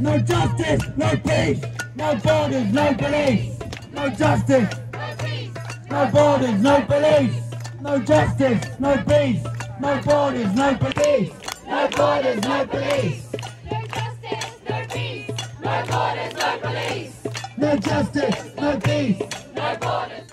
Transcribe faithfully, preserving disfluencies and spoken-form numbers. No justice, no peace, no borders, no police. No justice, no peace, no borders, no police. No justice, no peace, no borders, no police. No borders, no police. No justice, no peace, no borders, no police. No justice, no peace, no borders.